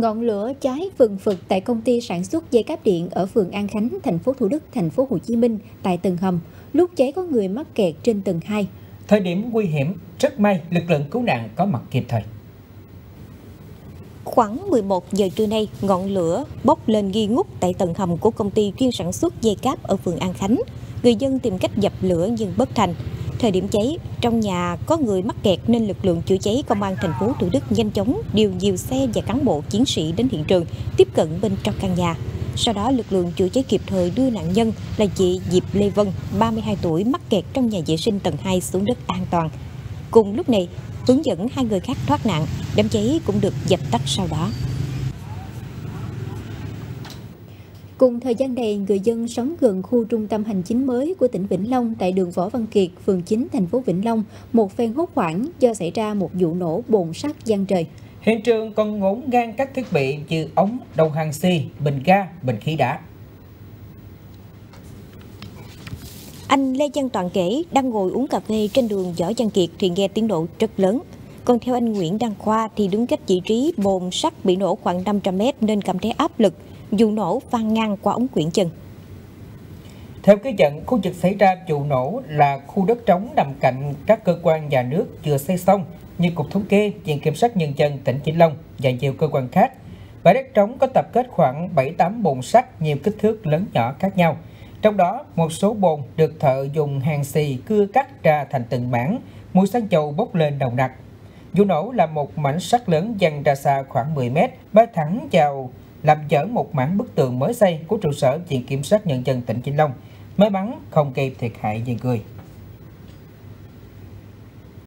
Ngọn lửa cháy phừng phực tại công ty sản xuất dây cáp điện ở phường An Khánh, thành phố Thủ Đức, thành phố Hồ Chí Minh tại tầng hầm. Lúc cháy có người mắc kẹt trên tầng 2. Thời điểm nguy hiểm, rất may lực lượng cứu nạn có mặt kịp thời. Khoảng 11 giờ trưa nay, ngọn lửa bốc lên nghi ngút tại tầng hầm của công ty chuyên sản xuất dây cáp ở phường An Khánh. Người dân tìm cách dập lửa nhưng bất thành. Thời điểm cháy, trong nhà có người mắc kẹt nên lực lượng chữa cháy công an thành phố Thủ Đức nhanh chóng điều nhiều xe và cán bộ chiến sĩ đến hiện trường, tiếp cận bên trong căn nhà. Sau đó, lực lượng chữa cháy kịp thời đưa nạn nhân là chị Diệp Lê Vân, 32 tuổi, mắc kẹt trong nhà vệ sinh tầng 2 xuống đất an toàn. Cùng lúc này, hướng dẫn hai người khác thoát nạn, đám cháy cũng được dập tắt sau đó. Cùng thời gian này, người dân sống gần khu trung tâm hành chính mới của tỉnh Vĩnh Long tại đường Võ Văn Kiệt, phường 9, thành phố Vĩnh Long, một phen hốt hoảng do xảy ra một vụ nổ bồn sắt giăng trời. Hiện trường còn ngổn ngang các thiết bị như ống, đầu hàng xi, bình ga, bình khí đá. Anh Lê Trăng Toàn kể đang ngồi uống cà phê trên đường Võ Văn Kiệt thì nghe tiếng nổ rất lớn. Còn theo anh Nguyễn Đăng Khoa thì đứng cách vị trí bồn sắt bị nổ khoảng 500 m nên cảm thấy áp lực. Vụ nổ vang ngang qua ống quyển chân. Theo ghi nhận, khu vực xảy ra vụ nổ là khu đất trống nằm cạnh các cơ quan nhà nước chưa xây xong như Cục Thống kê, Viện Kiểm sát Nhân dân tỉnh Vĩnh Long và nhiều cơ quan khác. Bãi đất trống có tập kết khoảng 7-8 bồn sắt nhiều kích thước lớn nhỏ khác nhau. Trong đó, một số bồn được thợ dùng hàn xì cưa cắt ra thành từng mảng, mùi xăng dầu bốc lên nồng nặc. Vụ nổ là một mảnh sắt lớn văng ra xa khoảng 10 m, bay thẳng vào làm vỡ một mảng bức tường mới xây của trụ sở Viện Kiểm sát Nhân dân tỉnh Vĩnh Long. May mắn không gây thiệt hại về người.